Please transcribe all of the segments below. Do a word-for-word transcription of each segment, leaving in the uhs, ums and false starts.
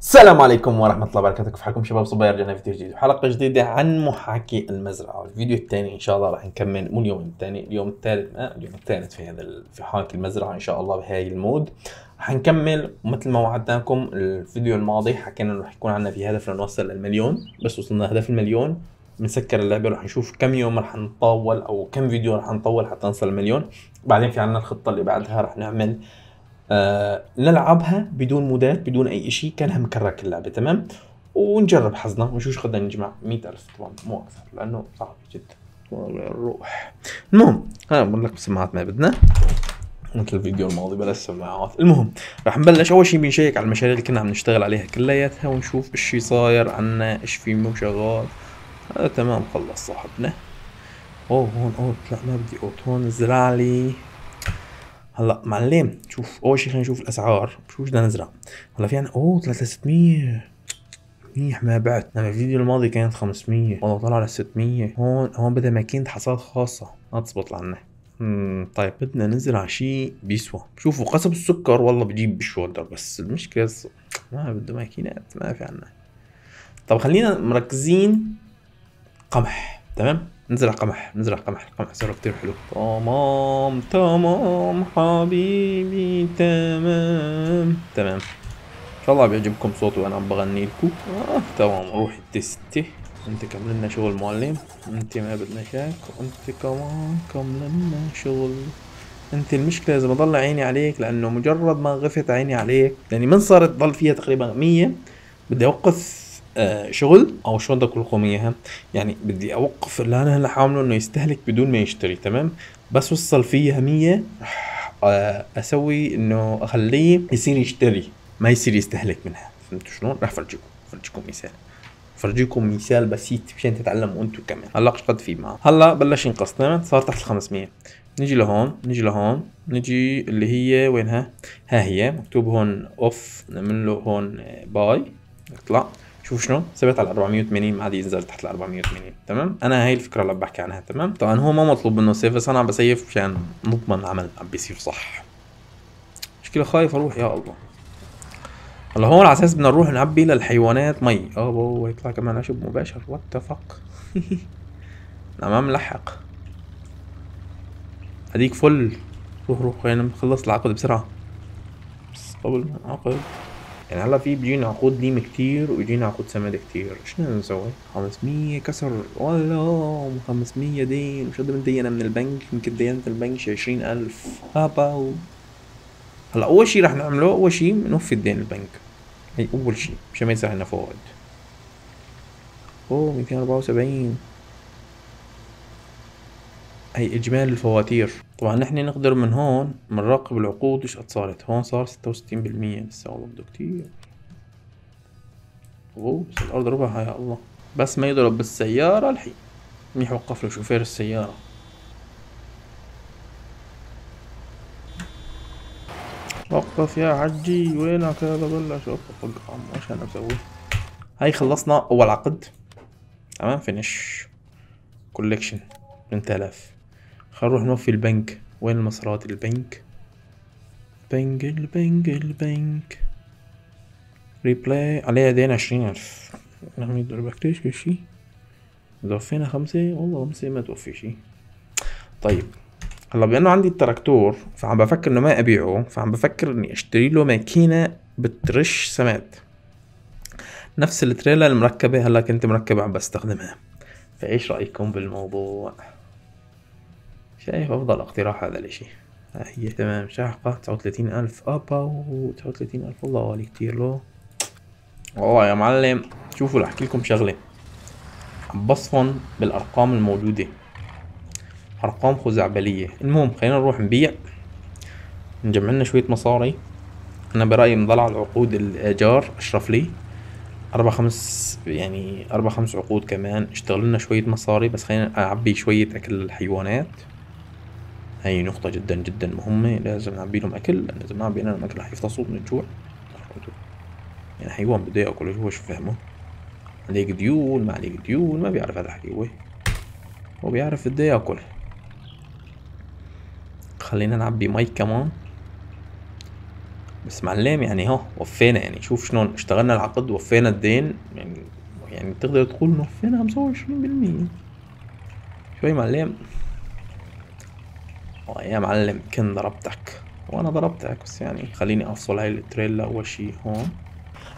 السلام عليكم ورحمة الله وبركاته، كيف حالكم شباب صبايا؟ رجعنا فيديو جديد وحلقة جديدة عن محاكي المزرعة. الفيديو الثاني إن شاء الله راح نكمل، مو اليوم الثاني، اليوم الثالث، آه اليوم الثالث في هذا في حاكي المزرعة إن شاء الله بهاي المود. راح نكمل مثل ما وعدناكم الفيديو الماضي، حكينا إنه راح يكون عندنا في هدف لنوصل للمليون، بس وصلنا هدف المليون بنسكر اللعبة وراح نشوف كم يوم راح نطول أو كم فيديو راح نطول حتى نوصل للمليون. بعدين في عندنا الخطة اللي بعدها راح نعمل آه، نلعبها بدون مودات بدون اي اشي، كانها مكرك اللعبة تمام، ونجرب حظنا ونشوف شو قدرنا نجمع مئة ألف، طبعا مو اكثر لانه صعب جدا والله الروح. المهم ها بنلقي سماعات ما بدنا مثل الفيديو الماضي بلا سماعات. المهم راح نبلش، اول شي بنشيك على المشاريع اللي كنا عم نشتغل عليها كلياتها ونشوف ايش صاير عنا، ايش في مو شغال. آه تمام خلص صاحبنا. اوه هون اوت، لا ما بدي اوت، هون ازرع لي. هلا معلم شوف، اول شيء خلينا نشوف الاسعار، شو بدنا نزرع. هلا في عنا اوه ثلاثة آلاف وستمئة، منيح ما بعت، لما الفيديو الماضي كانت خمسمئة والله طلع على ستمئة. هون هون بدها ماكينة حصاد خاصة ما تزبط لعنا. اممم طيب بدنا نزرع شيء بيسوى، شوفوا قصب السكر والله بجيب بالشولدر، بس المشكلة ما بده ماكينات ما في عنا. طب خلينا مركزين قمح تمام؟ نزرع قمح، نزرع قمح، القمح صار كتير حلو. تمام تمام حبيبي تمام تمام. ان شاء الله بيعجبكم صوتي وانا عم بغني لكم. آه تمام روحي تستي، انت كمل لنا شغل معلم، انت ما بدنا شك، وانت كمان كمل لنا شغل. انت المشكلة اذا بضل عيني عليك، لانه مجرد ما غفت عيني عليك، يعني من صارت ضل فيها تقريبا مية بدي اوقف آه شغل او شو بدك لكم اياها، يعني بدي اوقف اللي انا هلا حاعمله انه يستهلك بدون ما يشتري تمام، بس وصل فيها مية آه اسوي انه اخليه يصير يشتري ما يصير يستهلك منها، فهمتوا شلون؟ رح فرجيكم فرجيكم مثال فرجيكم مثال بسيط مشان تتعلموا انتم كمان. هلا ايش قد في معه؟ هلا بلش ينقص تمام، صار تحت ال خمسمئة. نجي لهون نجي لهون نجي اللي هي وينها؟ ها هي مكتوب هون اوف، نعمل له هون باي، يطلع شوف شلون ثبت على أربعمئة وثمانين، ما عاد ينزل تحت ال أربعمئة وثمانين تمام. انا هاي الفكره اللي بحكي عنها تمام. طبعا هو ما مطلوب منه سيف، بس انا عم بسيف مشان نضمن العمل عم بيصير صح. مشكله خايف اروح يا الله. هلا هون على اساس بدنا نروح نعبي للحيوانات مي، اه هو يطلع كمان عشب مباشر، وات ذا فك. انا ما ملحق هديك فل. روح روح خلينا نخلص العقد بسرعه بس قبل ما نعقد. يعني هلا في بيجينا عقود ليم كتير ويجينا عقود سماد كتير، شنو بدنا نسوي؟ خمسمئة كسر والله، خمسمئة دين، وش قد مدينا من البنك؟ يمكن ديانة البنك شي عشرين ألف. هاباو هلا أول شي رح نعمله، أول شي بنوفي الدين البنك، هي أول شي مشان ما يصير عنا فوائد. أوه مئتين أربعة وسبعين، هي إجمالي الفواتير. طبعا نحن نقدر من هون بنراقب العقود وش قد صارت، هون صار ستة وستين بالمية لسه والله بده كتير. اوه بس الارض ربعها يا الله، بس ما يضرب بالسيارة الحين. منيح وقف له شوفير السيارة. وقف يا حجي وينك يا بلش وقف وقف عمو، ايش انا مسوي؟ هاي خلصنا أول عقد تمام فينش كوليكشن ثمانية آلاف. خلينا نروح نوفي البنك، وين المسارات؟ البنك البنك البنك البنك ريبلاي عليها دين عشرين ألف. نحن يضربك ليش كل شي توفينا خمسة، والله خمسة ما توفي شي. طيب هلا بأنه عندي التراكتور فعم بفكر انه ما ابيعه، فعم بفكر اني اشتري له ماكينة بترش سماد نفس التريلا المركبة هلا كنت مركبة عم بستخدمها. فايش رأيكم بالموضوع؟ شايف أفضل اقتراح هذا الاشي. ها هي تمام شاحقة تسعة وثلاثين ألف، أبا تسعة وثلاثين ألف والله غالي كتير له والله يا معلم. شوفوا رح أحكي لكم شغلة، عم بصفن بالأرقام الموجودة أرقام خزعبلية. المهم خلينا نروح نبيع نجمع لنا شوية مصاري. أنا برأيي بنضل على العقود الإيجار أشرف لي، أربع خمس يعني أربع خمس عقود كمان اشتغل لنا شوية مصاري، بس خلينا أعبي شوية أكل الحيوانات. هاي نقطة جدا جدا مهمة، لازم نعبي لهم أكل، لأن إذا ما عبينا لهم أكل رح يفتصوا من الجوع. يعني حيوان بده ياكل هو شو فهمه؟ عليك ديون ما عليك ديون، ما بيعرف هذا الحكي، هو هو بيعرف بده ياكل. خلينا نعبي مي كمان بس معلم يعني اهو وفينا، يعني شوف شلون اشتغلنا العقد وفينا الدين، يعني يعني تقدر تقول انه وفينا خمسة وعشرين بالمية. شوي معلم، يا معلم كن ضربتك وانا ضربتك. بس يعني خليني افصل هاي التريلا اول شيء هون.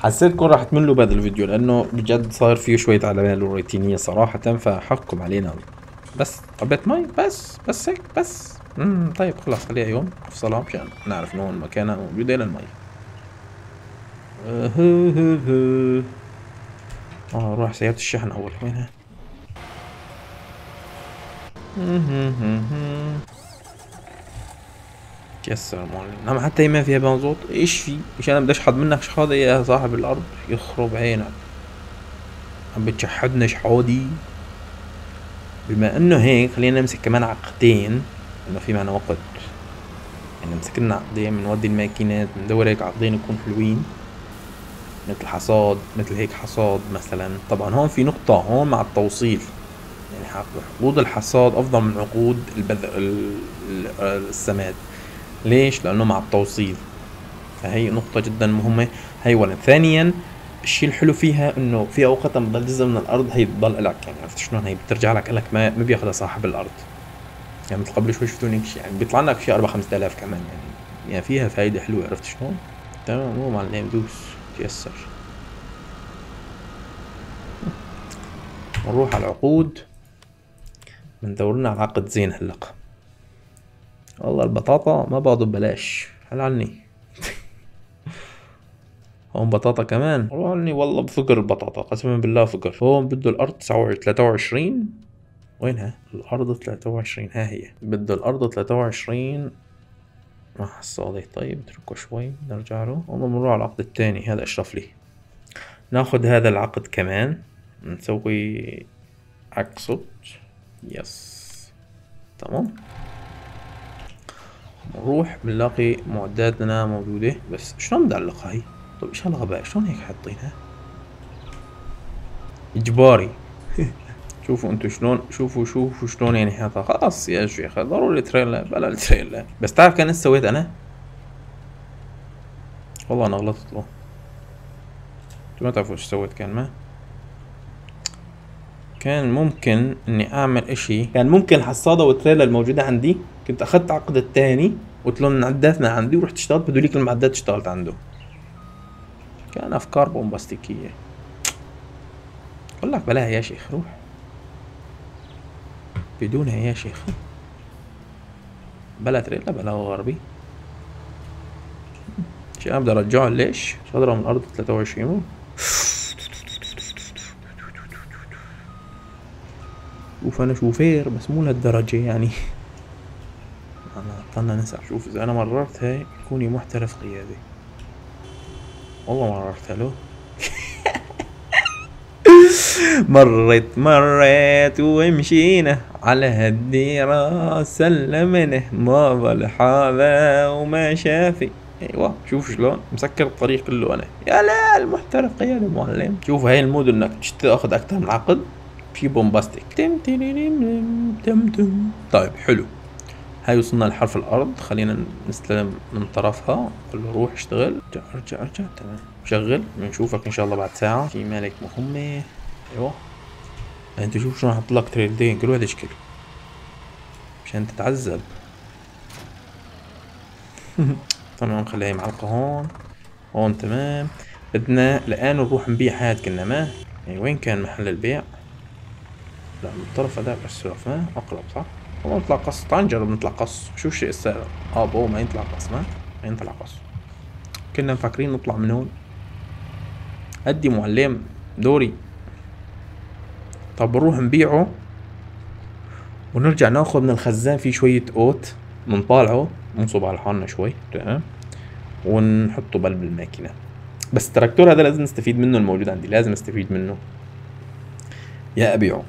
حسيتكم راح تملوا بهذا الفيديو لانه بجد صار فيه شويه علامات روتينيه صراحه، فحقكم علينا. بس قبت مي بس بس هيك بس. امم طيب خلاص خليها يوم افصلها مشان نعرف انه مكانها موجوده للمي. اه روح سياره الشحن اول وينها. يا سلام عليك، نعم حتى هي ما فيها بنزوط. ايش في؟ ايش انا بدي اشحد منك شحاده يا صاحب الارض، يخرب عينك عم بتشحدنا شحادي. بما انه هيك خلينا نمسك كمان عقدين انه في معنا وقت، يعني نمسك لنا عقدين بنودي الماكينات بندور هيك عقدين يكون حلوين مثل حصاد، مثل هيك حصاد مثلا. طبعا هون في نقطة هون مع التوصيل، يعني عقود الحصاد افضل من عقود البذر السماد. ليش؟ لانه مع التوصيل، فهي نقطة جدا مهمة هي. ولا ثانيا الشيء الحلو فيها انه في اوقات بضل جزء من الارض هي بتضل لك، يعني عرفت شلون؟ هي بترجع لك لك ما ما بياخذها صاحب الارض. يعني مثل قبل شوي شفتوني يعني بيطلع لك شيء أربعة خمسة آلاف كمان، يعني يعني فيها فايدة حلوة، عرفت شلون؟ تمام مو معلم دوس تيسر. نروح على العقود بندور لنا على عقد زين هلق. والله البطاطا ما بعضه ببلاش، حل عني. هون بطاطا كمان، حل عني والله بفقر البطاطا قسما بالله فقر. هون بده الارض تسعة وعشرين، ثلاثة وعشرين وينها؟ الارض ثلاثة وعشرين، ها هي بده الارض ثلاثة وعشرين. ما حصاله، طيب اتركه شوي نرجع له. والله بنروح على العقد الثاني، هذا اشرف لي. ناخذ هذا العقد كمان نسوي عكسه، يس تمام. نروح بنلاقي معداتنا موجودة، بس شلون مدعلقة هي؟ طيب ايش هالغباء؟ شلون هيك حاطينها؟ اجباري. شوفوا انتو شلون، شوفوا شوفوا شلون يعني حاطها. خلاص يا شيخ ضروري تريلا بلا التريلا. بس تعرف كان ايش سويت انا؟ والله انا غلطت له، انتوا ما تعرفوا ايش سويت. كان ما كان ممكن اني اعمل اشي، كان ممكن الحصاده والتريلا الموجوده عندي كنت اخذت عقد الثاني قلت لهم معدات من عندي ورحت اشتغلت بدوليك المعدات اشتغلت عنده. كان افكار بومباستيكيه بقول لك بلاها يا شيخ، روح بدونها يا شيخ، بلا تريلا بلا غربي. شيء انا بدي ارجعه، ليش؟ مش قادره من الارض ثلاثة وعشرين. شوف انا شوفير بس مو لهالدرجة يعني. انا ضلنا نسأل، شوف اذا انا مررت هاي كوني محترف قيادي. والله مررت له. مرت مرت ومشينا على هالديرة، سلمنا ما ضل حاله وما شافي. ايوه شوف شلون مسكر الطريق كله انا، يا لا المحترف قيادي معلم. شوف هاي المود انك تاخذ اكثر من عقد شي بومباستيك. تم تم تم. طيب حلو، هاي وصلنا لحرف الارض، خلينا نستلم من طرفها. قل له روح اشتغل، ارجع ارجع ارجع تمام شغل. بنشوفك ان شاء الله بعد ساعه في مالك مهمه. ايوه انت شوف شلون حط لك تريلدين كل واحد يشكل مشان تتعذب. تمام خليها معلقه هون هون تمام. بدنا الان نروح نبيع هاد كنا ما، يعني وين كان محل البيع؟ لا من الطرف هذاك السلف ما اقرب صح؟ والله نطلع قص، تعال نجرب نطلع قص، شو الشيء السابق؟ اه بو ما ينطلع قص، ما ينطلع قص. كنا مفكرين نطلع من هون. أدي معلم دوري. طب بنروح نبيعه ونرجع ناخذ من الخزان فيه شوية قوت بنطالعه بنصب على حالنا شوي تمام ونحطه بقلب الماكينة. بس التراكتور هذا لازم نستفيد منه، الموجود عندي لازم استفيد منه. يا أبيعه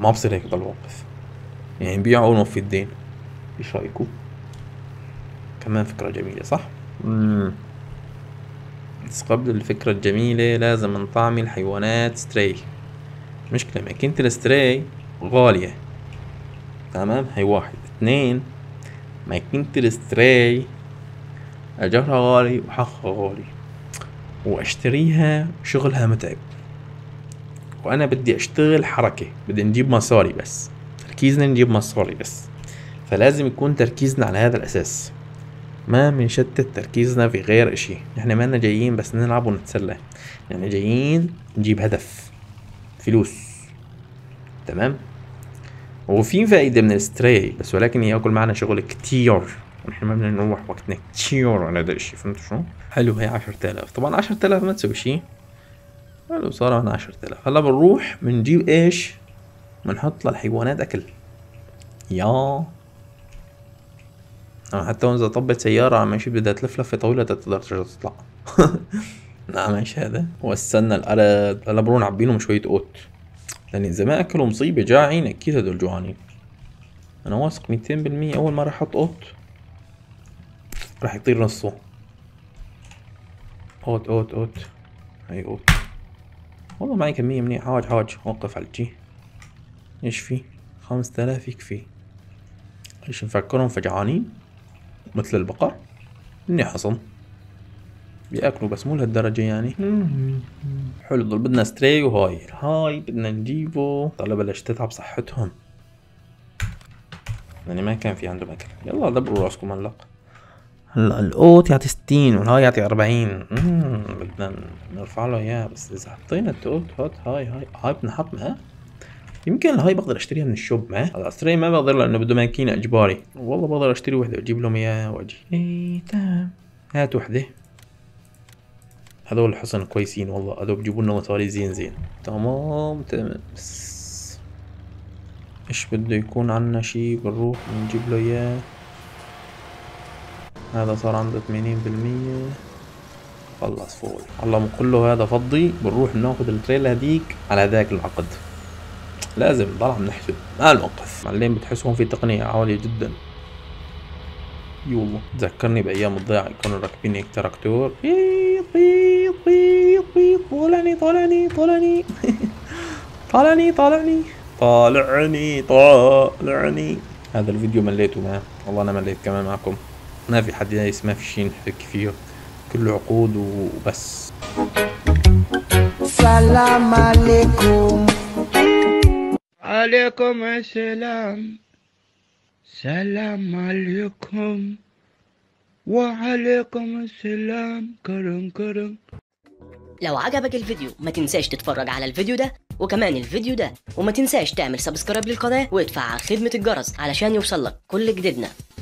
ما بصير هيك ضل واقف، يعني نبيعه ونوفي الدين. ايش رايكم؟ كمان فكرة جميلة صح؟ اممم بس قبل الفكرة الجميلة لازم نطعمي الحيوانات ستري. مشكلة ماكينة الستري غالية تمام، هي واحد. اثنين ماكينة الستري أجرها غالي وحقها غالي وأشتريها شغلها متعب، وأنا بدي أشتغل حركة، بدي نجيب مصاري بس، تركيزنا نجيب مصاري بس، فلازم يكون تركيزنا على هذا الأساس، ما بنشتت تركيزنا في غير إشي. إحنا مالنا جايين بس نلعب ونتسلى، يعني جايين نجيب هدف فلوس، تمام؟ وفي فائدة من الاستراي بس، ولكن ياكل معنا شغل كتير ونحن ما بدنا نروح وقتنا كتير على هذا الشيء، فهمتوا شو؟ حلو، هي عشرة آلاف، طبعا عشرة آلاف ما تسوي شيء. حلو، صار عنا عشرة آلاف. هلا بنروح بنجيب ايش؟ بنحط للحيوانات اكل. يا حتى وإذا طبت سيارة عم ماشي بدها تلف لفة طويلة تقدر ترجع تطلع. نعم ماشي هذا. واستنى الأرض، هلا بنروح نعبيلهم شوية قوت، لأن إذا ما أكلوا مصيبة جاعين أكيد هدول جوعانين. أنا واثق ميتين بالمية أول ما راح أحط قوت راح يطير نصه. قوت قوت قوت، هي قوت. والله معي كمية منيحة. حاج حاج وقف على الجي. إيش في؟ خمسة آلاف يكفي. إيش نفكرهم فجعانين مثل البقر؟ إني حصن بياكلوا بس مو لهالدرجة يعني. حلو، ضل بدنا ستري وهاي، هاي بدنا نجيبه. طلع بلشت تتعب صحتهم يعني ما كان في عندهم اكل. يلا دبروا راسكم هلا. هلا القوت يعطي ستين والهاي يعطي أربعين. اممم بدنا نرفع له اياها، بس اذا حطينا القوت هوت هاي هاي هاي بنحط معاه. يمكن هاي بقدر اشتريها من الشوب معاه. هلا ستري ما بقدر لانه بده ماكينة اجباري. والله بقدر اشتري وحدة واجيب لهم اياها واجي. ايه تمام، هات وحدة. هذول الحصن كويسين والله، هذول بجيبوا لنا مصاري زين زين. تمام تمام. ايش بده يكون عنا شي بنروح بنجيب له اياه. هذا صار عنده ثمانين بالمية، خلص فول. اللهم كله هذا فضي. بنروح بناخد التريلا هديك على ذاك العقد، لازم نطلع بنحسب ما الموقف. معلم بتحسهم في تقنية عالية جدا. اي والله تذكرني بايام الضيعة كانوا راكبين هيك تراكتور. طيط طيط طيط، طالعني طالعني طالعني طالعني طالعني طالعني طالعني. هذا الفيديو مليته معاه والله، انا مليت كمان معكم. ما في حديث، ما في شيء نحكي فيه، كله عقود وبس. السلام عليكم. عليكم السلام. سلام عليكم وعليكم السلام. كرم كرم. لو عجبك الفيديو ما تنساش تتفرج على الفيديو ده وكمان الفيديو ده، وما تنساش تعمل سبسكرايب للقناة وادفع على خدمة الجرس علشان يوصلك كل جديدنا.